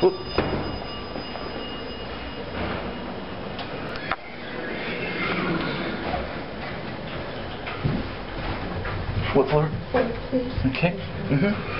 What floor? Okay. Mm-hmm.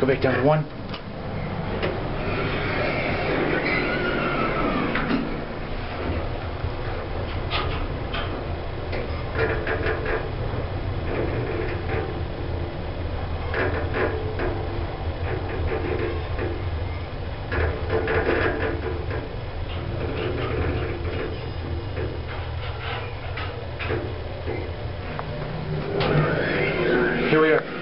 Go back down to 1. Here we are.